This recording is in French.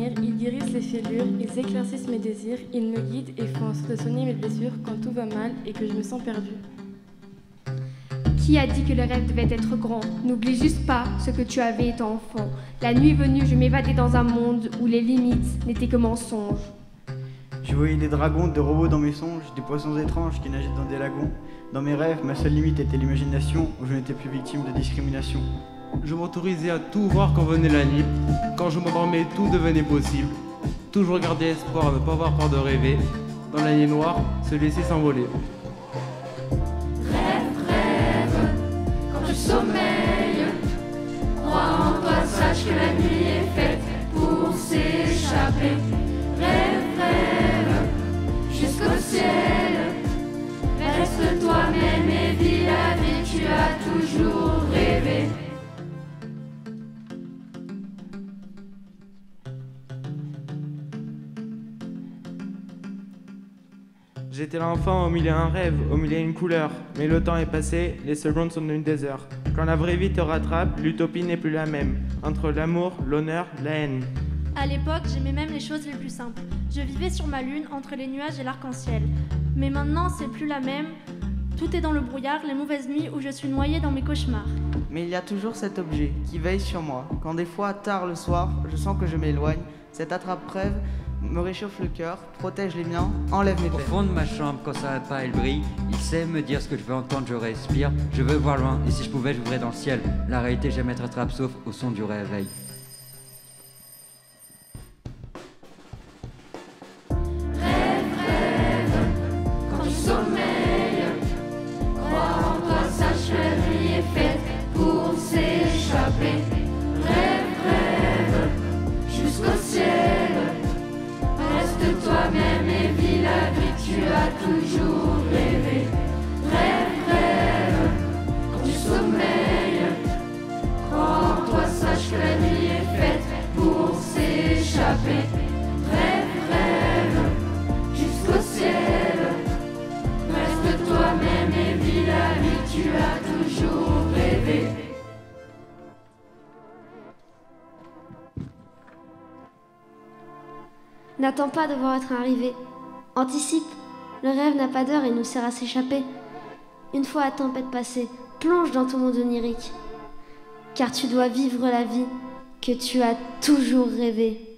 l'avenir, il guérissent les fêlures, ils éclaircissent mes désirs, ils me guident et font soigner mes blessures quand tout va mal et que je me sens perdue. Qui a dit que le rêve devait être grand? N'oublie juste pas ce que tu avais étant enfant. La nuit venue, je m'évadais dans un monde où les limites n'étaient que mensonges. Je voyais des dragons, des robots dans mes songes, des poissons étranges qui nageaient dans des lagons. Dans mes rêves, ma seule limite était l'imagination, où je n'étais plus victime de discrimination. Je m'autorisais à tout voir quand venait la nuit. Quand je m'endormais, tout devenait possible. Toujours garder espoir à ne pas avoir peur de rêver. Dans la nuit noire, se laisser s'envoler. Rêve, rêve, quand je sommeille, crois en toi, sache que la nuit est faite pour s'échapper. Rêve, rêve, jusqu'au ciel, reste toi-même et vis la vie, tu as toujours rêvé. J'étais l'enfant au milieu d'un rêve, au milieu d'une couleur. Mais le temps est passé, les secondes sont devenues des heures. Quand la vraie vie te rattrape, l'utopie n'est plus la même. Entre l'amour, l'honneur, la haine. À l'époque, j'aimais même les choses les plus simples. Je vivais sur ma lune, entre les nuages et l'arc-en-ciel. Mais maintenant, c'est plus la même. Tout est dans le brouillard, les mauvaises nuits où je suis noyée dans mes cauchemars. Mais il y a toujours cet objet qui veille sur moi. Quand des fois, tard le soir, je sens que je m'éloigne, cette attrape-rêve me réchauffe le cœur, protège les miens, enlève mes peines. Au fond de ma chambre, quand ça va pas, elle brille. Il sait me dire ce que je veux entendre, je respire. Je veux voir loin, et si je pouvais, j'ouvrais dans le ciel. La réalité jamais te rattrape, sauf au son du réveil. Rêve, rêve, quand tu sommeilles, crois en toi, sache que la vie est faite pour s'échapper. Rêve, rêve, jusqu'au ciel, reste toi-même et vis la vie, tu as toujours rêvé. Rêve, rêve, quand tu sommeilles, crois en toi, sache que la nuit est faite pour s'échapper. Rêve, rêve, jusqu'au ciel, reste toi-même et vis la vie, tu as toujours rêvé. N'attends pas de voir être arrivé. Anticipe. Le rêve n'a pas d'heure et nous sert à s'échapper. Une fois la tempête passée, plonge dans ton monde onirique. Car tu dois vivre la vie que tu as toujours rêvée.